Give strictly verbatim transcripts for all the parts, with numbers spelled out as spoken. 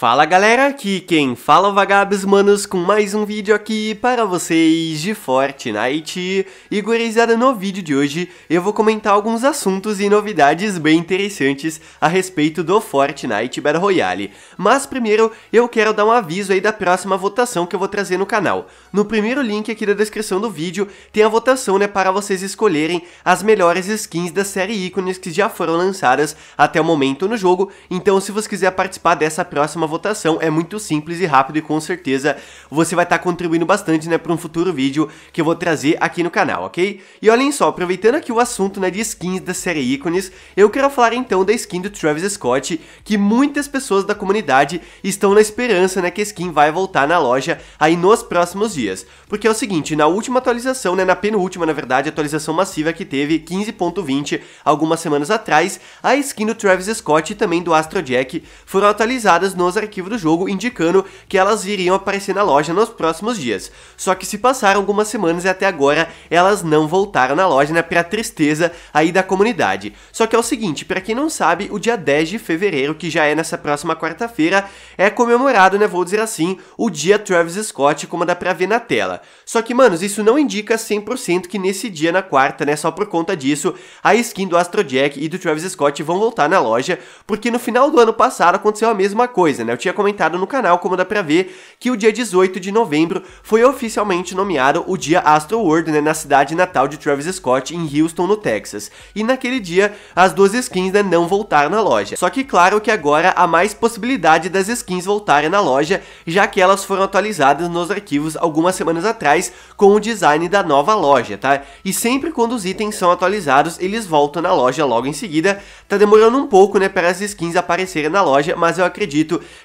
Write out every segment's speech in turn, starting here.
Fala galera, aqui quem fala é o Vagabbss, manos, com mais um vídeo aqui para vocês de Fortnite. E gurizada, no vídeo de hoje eu vou comentar alguns assuntos e novidades bem interessantes a respeito do Fortnite Battle Royale. Mas primeiro eu quero dar um aviso aí da próxima votação que eu vou trazer no canal. No primeiro link aqui da descrição do vídeo tem a votação, né, para vocês escolherem as melhores skins da série ícones que já foram lançadas até o momento no jogo. Então se você quiser participar dessa próxima votação, é muito simples e rápido, e com certeza você vai estar tá contribuindo bastante, né, para um futuro vídeo que eu vou trazer aqui no canal, ok? E olhem só, aproveitando aqui o assunto, né, de skins da série ícones, eu quero falar então da skin do Travis Scott, que muitas pessoas da comunidade estão na esperança, né, que a skin vai voltar na loja aí nos próximos dias, porque é o seguinte, na última atualização, né, na penúltima na verdade, atualização massiva que teve, quinze ponto vinte, algumas semanas atrás, a skin do Travis Scott e também do Astro Jack foram atualizadas nos arquivo do jogo, indicando que elas iriam aparecer na loja nos próximos dias. Só que se passaram algumas semanas e até agora elas não voltaram na loja, né, pra tristeza aí da comunidade. Só que é o seguinte, pra quem não sabe, o dia dez de fevereiro, que já é nessa próxima quarta-feira, é comemorado, né, vou dizer assim, o dia Travis Scott, como dá pra ver na tela. Só que, manos, isso não indica cem por cento que nesse dia, na quarta, né, só por conta disso, a skin do Astro Jack e do Travis Scott vão voltar na loja, porque no final do ano passado aconteceu a mesma coisa, né? Eu tinha comentado no canal, como dá pra ver, que o dia dezoito de novembro foi oficialmente nomeado o dia Astroworld, né, na cidade natal de Travis Scott, em Houston, no Texas. E naquele dia, as duas skins, né, não voltaram na loja. Só que claro que agora há mais possibilidade das skins voltarem na loja, já que elas foram atualizadas nos arquivos algumas semanas atrás com o design da nova loja, tá? E sempre quando os itens são atualizados, eles voltam na loja logo em seguida. Tá demorando um pouco, né, para as skins aparecerem na loja, mas eu acredito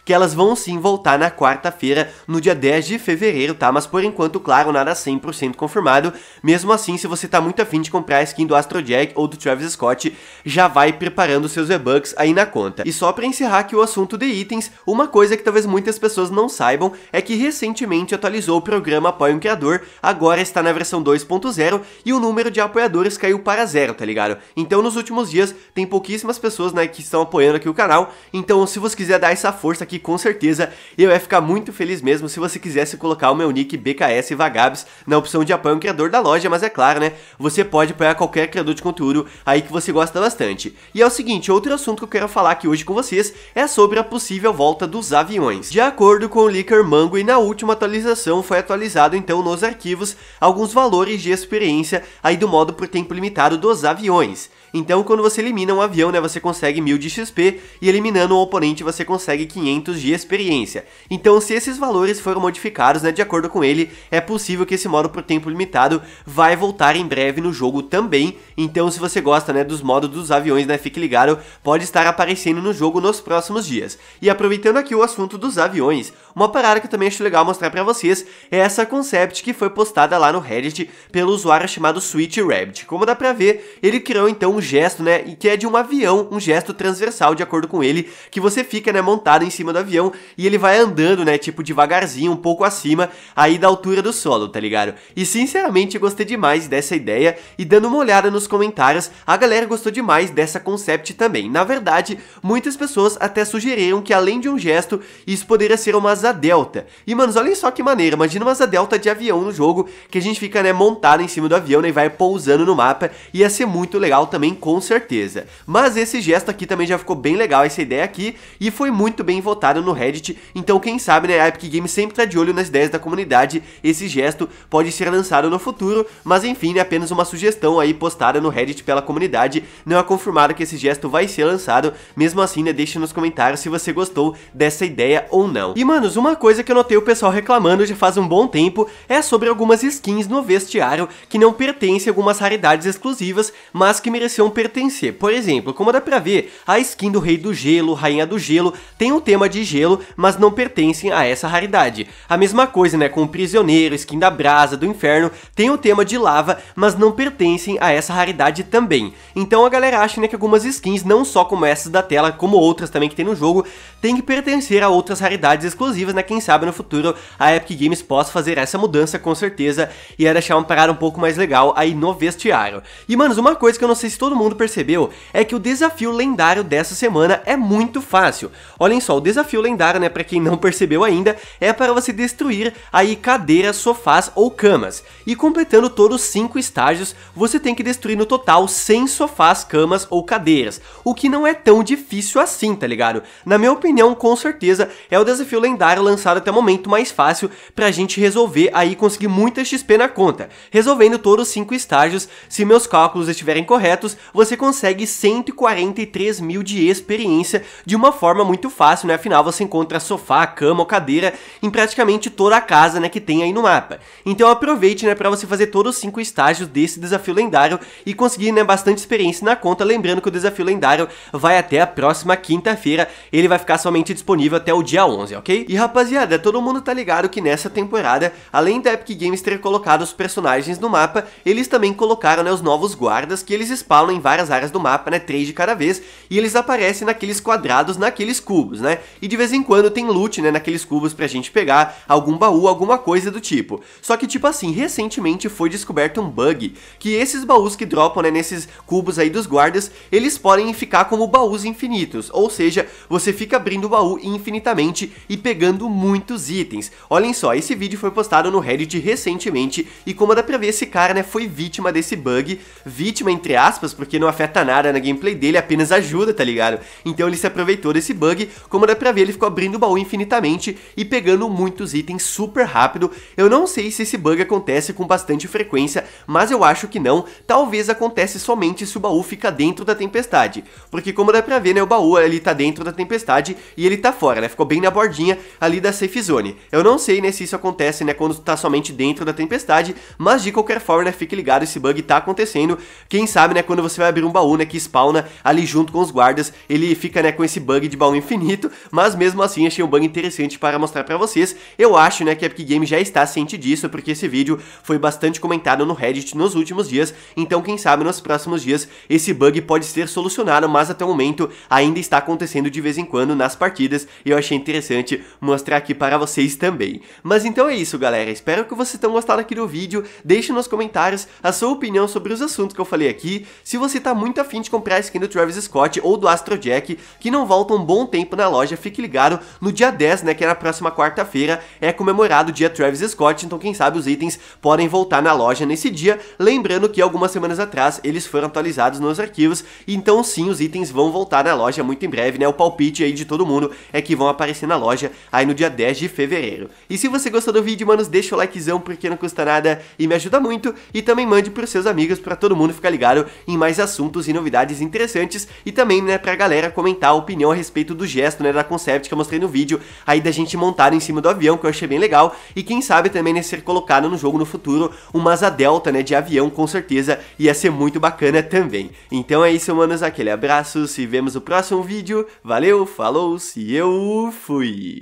que elas vão sim voltar na quarta-feira, no dia dez de fevereiro, tá? Mas por enquanto, claro, nada cem por cento confirmado. Mesmo assim, se você tá muito afim de comprar a skin do Astro Jack ou do Travis Scott, já vai preparando seus V-Bucks aí na conta. E só pra encerrar aqui o assunto de itens, uma coisa que talvez muitas pessoas não saibam é que recentemente atualizou o programa Apoia um Criador, agora está na versão dois ponto zero e o número de apoiadores caiu para zero, tá ligado? Então nos últimos dias tem pouquíssimas pessoas, né, que estão apoiando aqui o canal, então se você quiser dar essa força aqui, com certeza eu ia ficar muito feliz mesmo se você quisesse colocar o meu nick B K S Vagabes na opção de apoio ao criador da loja, mas é claro, né, você pode apoiar qualquer criador de conteúdo aí que você gosta bastante. E é o seguinte, outro assunto que eu quero falar aqui hoje com vocês é sobre a possível volta dos aviões. De acordo com o leaker Mango, e na última atualização foi atualizado então nos arquivos alguns valores de experiência aí do modo por tempo limitado dos aviões. Então quando você elimina um avião, né, você consegue mil de X P, e eliminando um oponente você consegue quinhentos de experiência. Então se esses valores foram modificados, né, de acordo com ele, é possível que esse modo por tempo limitado vai voltar em breve no jogo também. Então se você gosta, né, dos modos dos aviões, né, fique ligado, pode estar aparecendo no jogo nos próximos dias. E aproveitando aqui o assunto dos aviões, uma parada que eu também acho legal mostrar pra vocês é essa concept que foi postada lá no Reddit pelo usuário chamado Switch Rabbit. Como dá pra ver, ele criou então um gesto, né, que é de um avião, um gesto transversal, de acordo com ele, que você fica, né, montado em cima do avião e ele vai andando, né, tipo devagarzinho, um pouco acima aí da altura do solo, tá ligado? E sinceramente gostei demais dessa ideia, e dando uma olhada nos comentários, a galera gostou demais dessa concept também. Na verdade, muitas pessoas até sugeriram que além de um gesto, isso poderia ser uma asa delta. E manos, olhem só que maneiro, imagina uma asa delta de avião no jogo, que a gente fica, né, montado em cima do avião, né, e vai pousando no mapa. Ia ser muito legal também, com certeza. Mas esse gesto aqui também já ficou bem legal, essa ideia aqui, e foi muito bem votado no Reddit. Então quem sabe, né, a Epic Games sempre tá de olho nas ideias da comunidade, esse gesto pode ser lançado no futuro. Mas enfim, né, apenas uma sugestão aí postada no Reddit pela comunidade, não é confirmado que esse gesto vai ser lançado. Mesmo assim, né, deixa nos comentários se você gostou dessa ideia ou não. E manos, uma coisa que eu notei o pessoal reclamando já faz um bom tempo é sobre algumas skins no vestiário que não pertencem a algumas raridades exclusivas, mas que mereciam pertencer. Por exemplo, como dá pra ver, a skin do Rei do Gelo, Rainha do Gelo, tem o tema de gelo, mas não pertencem a essa raridade. A mesma coisa, né, com o Prisioneiro, skin da Brasa, do Inferno, tem o tema de lava, mas não pertencem a essa raridade também. Então a galera acha, né, que algumas skins, não só como essas da tela, como outras também que tem no jogo, tem que pertencer a outras raridades exclusivas, né, quem sabe no futuro a Epic Games possa fazer essa mudança com certeza, e ia deixar uma parada um pouco mais legal aí no vestiário. E manos, uma coisa que eu não sei se todo todo mundo percebeu é que o desafio lendário dessa semana é muito fácil. Olhem só, o desafio lendário, né, pra quem não percebeu ainda, é para você destruir aí cadeiras, sofás ou camas. E completando todos os cinco estágios, você tem que destruir no total cem sofás, camas ou cadeiras, o que não é tão difícil assim, tá ligado? Na minha opinião, com certeza, é o desafio lendário lançado até o momento mais fácil pra gente resolver aí, conseguir muita X P na conta. Resolvendo todos os cinco estágios, se meus cálculos estiverem corretos, você consegue cento e quarenta e três mil de experiência de uma forma muito fácil, né? Afinal, você encontra sofá, cama ou cadeira em praticamente toda a casa, né, que tem aí no mapa. Então aproveite, né, pra você fazer todos os cinco estágios desse desafio lendário e conseguir, né, bastante experiência na conta. Lembrando que o desafio lendário vai até a próxima quinta-feira, ele vai ficar somente disponível até o dia onze, ok? E rapaziada, todo mundo tá ligado que nessa temporada, além da Epic Games ter colocado os personagens no mapa, eles também colocaram, né, os novos guardas, que eles spawnam em várias áreas do mapa, né, três de cada vez, e eles aparecem naqueles quadrados, naqueles cubos, né, e de vez em quando tem loot, né, naqueles cubos pra gente pegar algum baú, alguma coisa do tipo. Só que tipo assim, recentemente foi descoberto um bug, que esses baús que dropam, né, nesses cubos aí dos guardas, eles podem ficar como baús infinitos, ou seja, você fica abrindo o baú infinitamente e pegando muitos itens. Olhem só, esse vídeo foi postado no Reddit recentemente, e como dá pra ver, esse cara, né, foi vítima desse bug, vítima entre aspas, porque não afeta nada na gameplay dele, apenas ajuda, tá ligado? Então ele se aproveitou desse bug, como dá pra ver, ele ficou abrindo o baú infinitamente e pegando muitos itens super rápido. Eu não sei se esse bug acontece com bastante frequência, mas eu acho que não, talvez acontece somente se o baú fica dentro da tempestade, porque como dá pra ver, né, o baú ali tá dentro da tempestade e ele tá fora, né, ficou bem na bordinha ali da safe zone. Eu não sei, né, se isso acontece, né, quando tá somente dentro da tempestade, mas de qualquer forma, né, fique ligado, esse bug tá acontecendo. Quem sabe, né, quando você vai abrir um baú, né, que spawna ali junto com os guardas, ele fica, né, com esse bug de baú infinito, mas mesmo assim achei um bug interessante para mostrar pra vocês. Eu acho, né, que a Epic Games já está ciente disso, porque esse vídeo foi bastante comentado no Reddit nos últimos dias, então quem sabe nos próximos dias esse bug pode ser solucionado, mas até o momento ainda está acontecendo de vez em quando nas partidas, e eu achei interessante mostrar aqui para vocês também. Mas então é isso, galera, espero que vocês tenham gostado aqui do vídeo, deixe nos comentários a sua opinião sobre os assuntos que eu falei aqui, se você tá muito afim de comprar a skin do Travis Scott ou do Astro Jack, que não volta um bom tempo na loja, fique ligado, no dia dez, né, que é na próxima quarta-feira, é comemorado o dia Travis Scott, então quem sabe os itens podem voltar na loja nesse dia. Lembrando que algumas semanas atrás eles foram atualizados nos arquivos, então sim, os itens vão voltar na loja muito em breve, né, o palpite aí de todo mundo é que vão aparecer na loja aí no dia dez de fevereiro. E se você gostou do vídeo, manos, deixa o likezão, porque não custa nada e me ajuda muito, e também mande pros seus amigos pra todo mundo ficar ligado em mais assuntos e novidades interessantes, e também, né, pra galera comentar a opinião a respeito do gesto, né, da concept que eu mostrei no vídeo, aí da gente montada em cima do avião, que eu achei bem legal, e quem sabe também, né, ser colocado no jogo no futuro uma asa delta, né, de avião, com certeza ia ser muito bacana também. Então é isso, manos, aquele abraço, se vemos no próximo vídeo, valeu, falou, se eu fui!